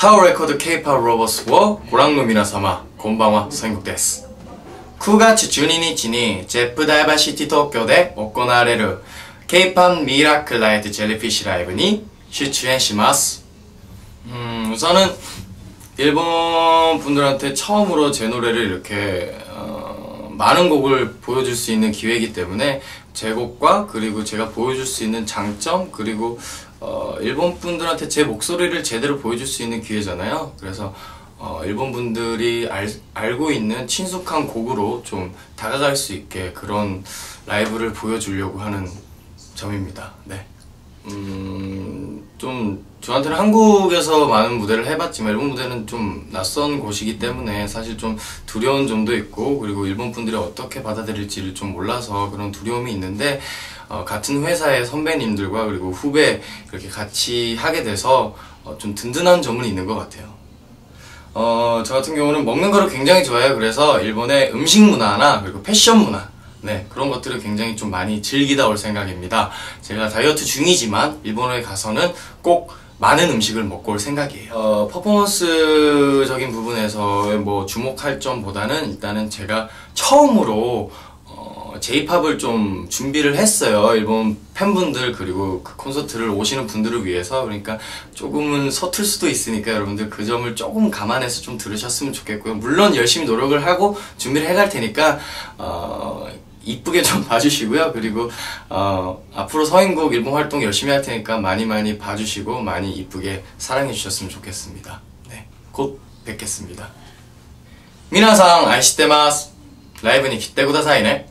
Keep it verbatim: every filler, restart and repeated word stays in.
Tower Records K-pop Robots War 고랑노 미나사마 곤방와 선곡です. くがつじゅうににちに Jeff Diversity 東京で 行われる K-pop Miracle Light Jellyfish Live に 출연시ます. 음, 우선은 일본 분들한테 처음으로 제 노래를 이렇게 어, 많은 곡을 보여줄 수 있는 기회이기 때문에 제 곡과 그리고 제가 보여줄 수 있는 장점 그리고 어, 일본 분들한테 제 목소리를 제대로 보여줄 수 있는 기회잖아요. 그래서 어, 일본 분들이 알, 알고 있는 친숙한 곡으로 좀 다가갈 수 있게 그런 라이브를 보여주려고 하는 점입니다. 네. 음, 좀 저한테는 한국에서 많은 무대를 해봤지만 일본 무대는 좀 낯선 곳이기 때문에 사실 좀 두려운 점도 있고 그리고 일본 분들이 어떻게 받아들일지를 좀 몰라서 그런 두려움이 있는데 어, 같은 회사의 선배님들과 그리고 후배 이렇게 같이 하게 돼서 어, 좀 든든한 점은 있는 것 같아요. 어, 저 같은 경우는 먹는 거를 굉장히 좋아해요. 그래서 일본의 음식 문화나 그리고 패션 문화 네, 그런 것들을 굉장히 좀 많이 즐기다 올 생각입니다. 제가 다이어트 중이지만 일본에 가서는 꼭 많은 음식을 먹고 올 생각이에요. 어, 퍼포먼스적인 부분에서 뭐 주목할 점보다는 일단은 제가 처음으로 어, J-팝을 좀 준비를 했어요. 일본 팬분들 그리고 그 콘서트를 오시는 분들을 위해서. 그러니까 조금은 서툴 수도 있으니까 여러분들 그 점을 조금 감안해서 좀 들으셨으면 좋겠고요. 물론 열심히 노력을 하고 준비를 해갈 테니까 어, 이쁘게 좀 봐주시고요. 그리고 어, 앞으로 서인국 일본 활동 열심히 할 테니까 많이 많이 봐주시고 많이 이쁘게 사랑해 주셨으면 좋겠습니다. 네, 곧 뵙겠습니다. 미나상 아이시테마스. 라이브 니 기대くださいね.